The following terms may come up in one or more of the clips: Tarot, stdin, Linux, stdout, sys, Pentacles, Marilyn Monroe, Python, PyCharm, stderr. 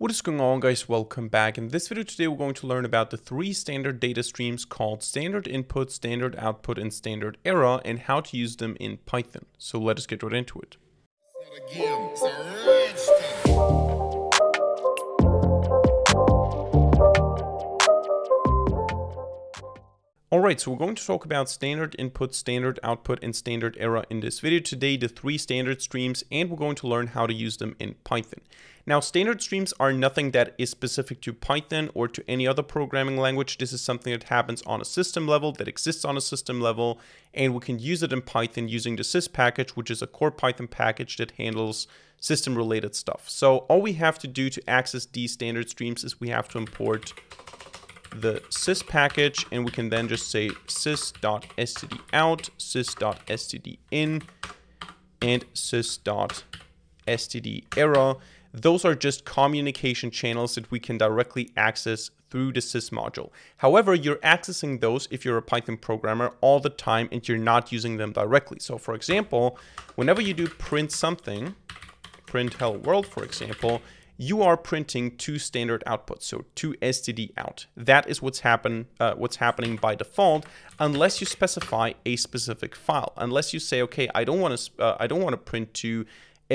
What is going on, guys? Welcome back. In this video today, we're going to learn about the three standard data streams called standard input, standard output, and standard error, and how to use them in Python. So let us get right into it. Alright, so we're going to talk about standard input, standard output, and standard error in this video today, the three standard streams, and we're going to learn how to use them in Python. Now, standard streams are nothing that is specific to Python or to any other programming language. This is something that happens on a system level, that exists on a system level, and we can use it in Python using the sys package, which is a core Python package that handles system-related stuff. So all we have to do to access these standard streams is we have to import the sys package, and we can then just say sys.stdout, sys.stdin, and sys.stderr. Those are just communication channels that we can directly access through the sys module. However, you're accessing those, if you're a Python programmer, all the time, and you're not using them directly. So for example, whenever you do print something, print hello world, for example, you are printing two standard outputs, so two stdout. That is what's happening by default, unless you specify a specific file. Unless you say, okay, I don't want to print to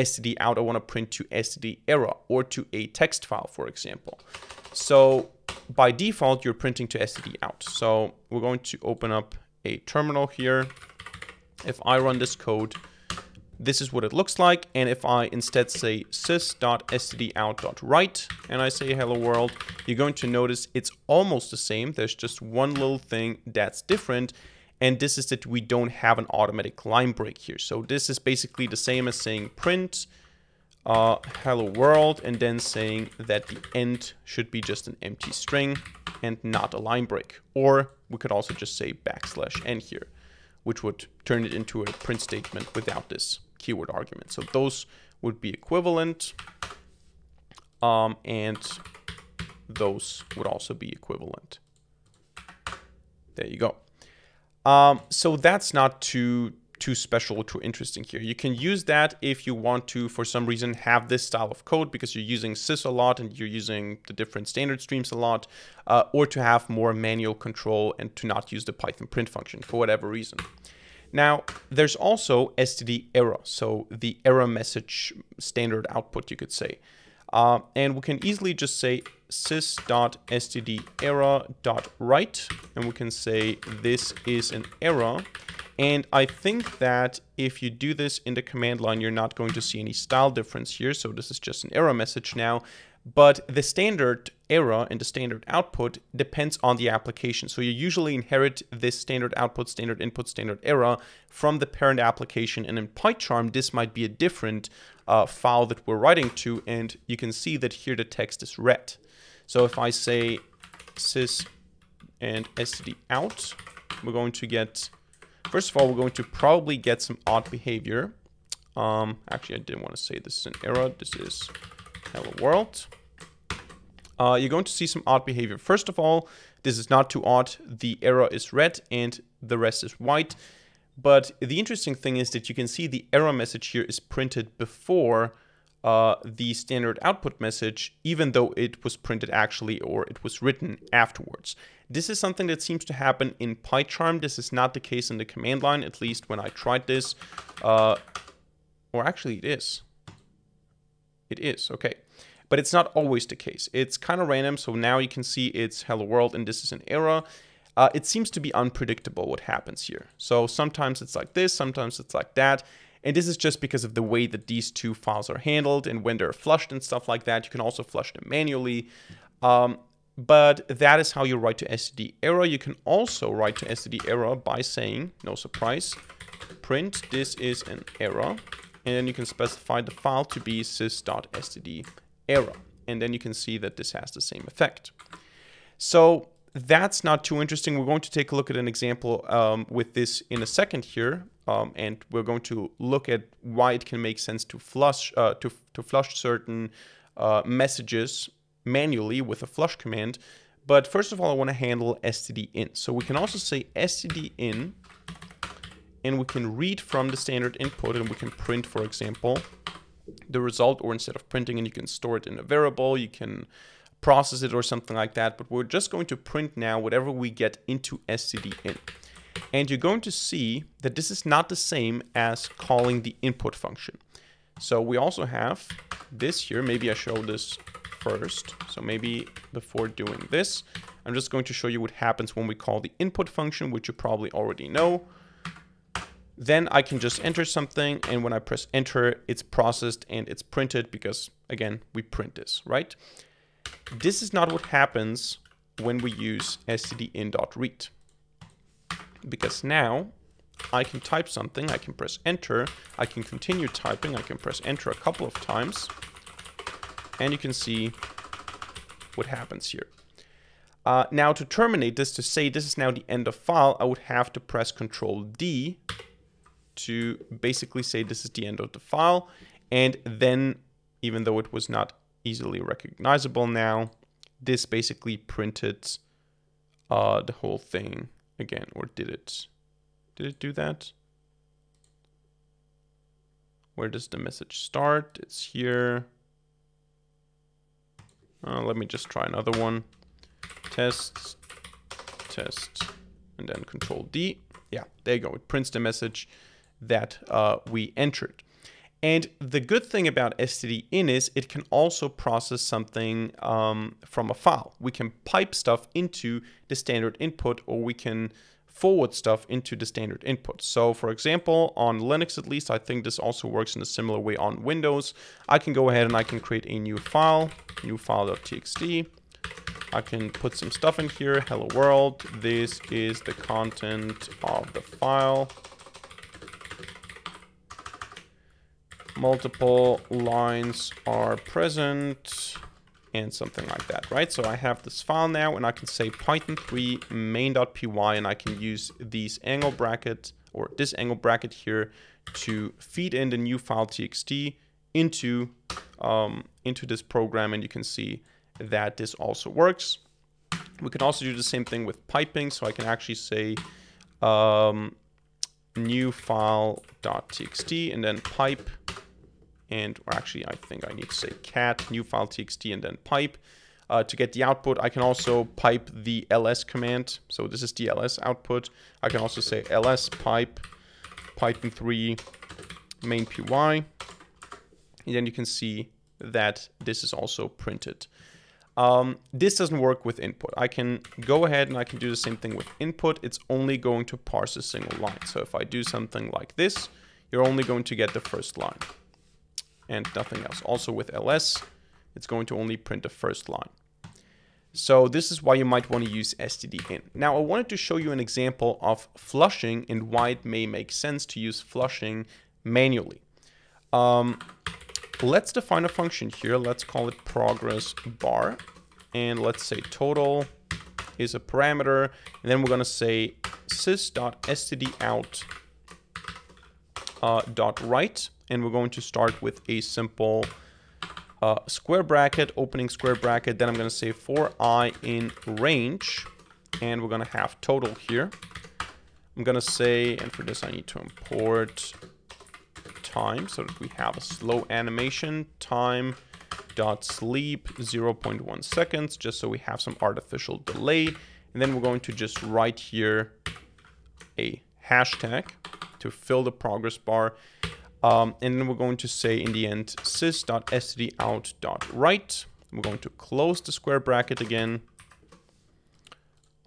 stdout. I want to print to stderr or to a text file, for example. So by default, you're printing to stdout. So we're going to open up a terminal here. If I run this code, this is what it looks like, and if I instead say sys.stdout.write and I say hello world, you're going to notice it's almost the same. There's just one little thing that's different, and this is that we don't have an automatic line break here. So this is basically the same as saying print hello world and then saying that the end should be just an empty string and not a line break. Or we could also just say \n here, which would turn it into a print statement without this keyword argument. So those would be equivalent, and those would also be equivalent. There you go. So that's not too special, too interesting here. You can use that if you want to, for some reason, have this style of code because you're using sys a lot and you're using the different standard streams a lot, or to have more manual control and to not use the Python print function for whatever reason. Now, there's also stderr, so the error message standard output, you could say. And we can easily just say sys.stderr.write, and we can say this is an error. And I think that if you do this in the command line, you're not going to see any style difference here. So this is just an error message now. But the standard error and the standard output depends on the application. So you usually inherit this standard output, standard input, standard error from the parent application. And in PyCharm, this might be a different file that we're writing to. And you can see that here the text is red. So if I say sys and stdout, we're going to get... First of all, we're going to probably get some odd behavior. Actually, I didn't want to say this is an error. This is hello world. You're going to see some odd behavior. First of all, this is not too odd. The error is red and the rest is white. But the interesting thing is that you can see the error message here is printed before the standard output message, even though it was printed actually, or it was written afterwards. This is something that seems to happen in PyCharm. This is not the case in the command line, at least when I tried this. Or actually it is. It is, okay. But it's not always the case. It's kind of random, so now you can see it's hello world and this is an error. It seems to be unpredictable what happens here. So sometimes it's like this, sometimes it's like that. And this is just because of the way that these two files are handled and when they're flushed and stuff like that. You can also flush them manually. But that is how you write to stderr. You can also write to stderr by saying, no surprise, print this is an error. And then you can specify the file to be sys.stderr. And then you can see that this has the same effect. So that's not too interesting. We're going to take a look at an example with this in a second here. And we're going to look at why it can make sense to flush to flush certain messages manually with a flush command. But first of all, I want to handle stdin. So we can also say stdin, and we can read from the standard input, and we can print, for example, the result, or instead of printing and you can store it in a variable, you can process it or something like that. But we're just going to print now whatever we get into stdin. And you're going to see that this is not the same as calling the input function. So we also have this here. Maybe I show this first. So maybe before doing this, I'm just going to show you what happens when we call the input function, which you probably already know. Then I can just enter something, and when I press enter, it's processed and it's printed because, again, we print this, right? This is not what happens when we use stdin.read. Because now I can type something, I can press enter, I can continue typing, I can press enter a couple of times, and you can see what happens here. Now to terminate this, to say this is now the end of file, I would have to press Control-D to basically say this is the end of the file. And then, even though it was not easily recognizable now, this basically printed the whole thing again, or did it? Did it do that? Where does the message start? It's here. Let me just try another one. Test, test, and then Control-D. Yeah, there you go. It prints the message that we entered. And the good thing about stdin is it can also process something from a file. We can pipe stuff into the standard input, or we can forward stuff into the standard input. So for example, on Linux at least, I think this also works in a similar way on Windows. I can go ahead and I can create a new file.txt. I can put some stuff in here. Hello world. This is the content of the file. Multiple lines are present and something like that, right? So I have this file now, and I can say python3 main.py, and I can use these angle bracket, or this angle bracket here, to feed in the new file txt into this program, and you can see that this also works. We can also do the same thing with piping, so I can actually say new file.txt and then pipe. And or actually, I think I need to say cat new file.txt and then pipe to get the output. I can also pipe the ls command. So this is the ls output. I can also say ls pipe python3 main.py. And then you can see that this is also printed. This doesn't work with input. I can go ahead and I can do the same thing with input. It's only going to parse a single line. So if I do something like this, you're only going to get the first line and nothing else. Also with ls, it's going to only print the first line. So this is why you might want to use stdin. Now I wanted to show you an example of flushing and why it may make sense to use flushing manually. Let's define a function here. Let's call it progress bar, and let's say total is a parameter, and then we're going to say sys.stdout .write, and we're going to start with a simple square bracket, opening square bracket, then I'm going to say for I in range, and we're going to have total here. I'm going to say, and for this I need to import time, so that we have a slow animation, time dot sleep 0.1 seconds, just so we have some artificial delay. And then we're going to just write here a hashtag to fill the progress bar. And then we're going to say in the end sys.stdout.write. We're going to close the square bracket again.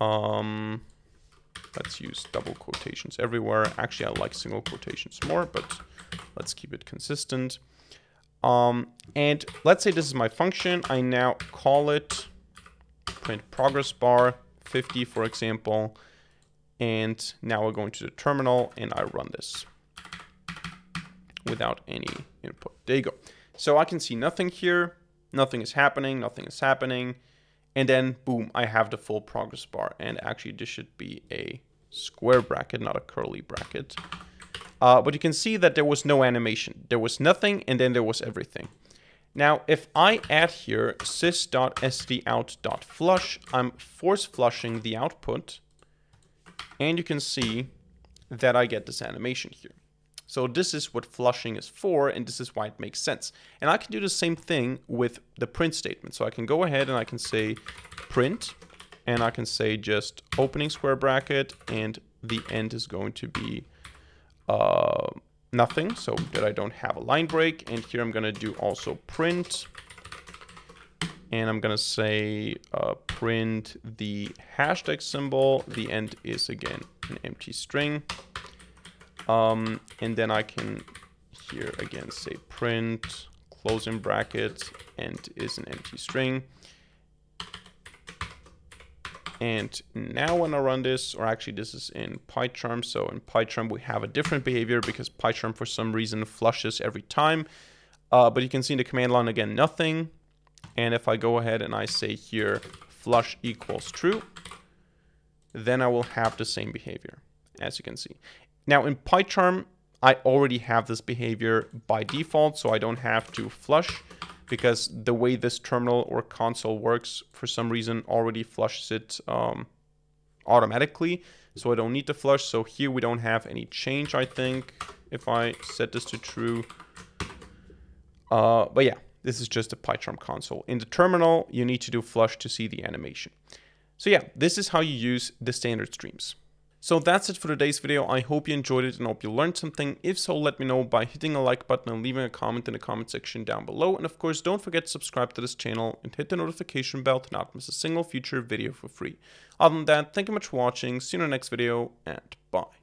Let's use double quotations everywhere. Actually, I like single quotations more, but let's keep it consistent. And let's say this is my function. I now call it print progress bar 50, for example. And now we're going to the terminal and I run this without any input. There you go. So I can see nothing here. Nothing is happening. Nothing is happening. And then boom, I have the full progress bar. And actually this should be a square bracket, not a curly bracket. But you can see that there was no animation. There was nothing, and then there was everything. Now, if I add here sys.stdout.flush, I'm force flushing the output, and you can see that I get this animation here. So this is what flushing is for, and this is why it makes sense. And I can do the same thing with the print statement. So I can go ahead and I can say print, and I can say just opening square bracket, and the end is going to be nothing, so that I don't have a line break. And here I'm gonna do also print, and I'm gonna say print the hashtag symbol. The end is again an empty string. And then I can here again say print closing bracket, end is an empty string. And now when I run this, or actually this is in PyCharm. So in PyCharm we have a different behavior because PyCharm for some reason flushes every time. But you can see in the command line again nothing. And if I go ahead and I say here flush equals true, then I will have the same behavior, as you can see. Now in PyCharm, I already have this behavior by default, so I don't have to flush, because the way this terminal or console works, for some reason already flushes it automatically, so I don't need to flush. So here we don't have any change, I think, if I set this to true. But yeah, this is just a PyCharm console. In the terminal, you need to do flush to see the animation. So yeah, this is how you use the standard streams. So that's it for today's video. I hope you enjoyed it and hope you learned something. If so, let me know by hitting a like button and leaving a comment in the comment section down below. And of course, don't forget to subscribe to this channel and hit the notification bell to not miss a single future video for free. Other than that, thank you much for watching. See you in the next video, and bye.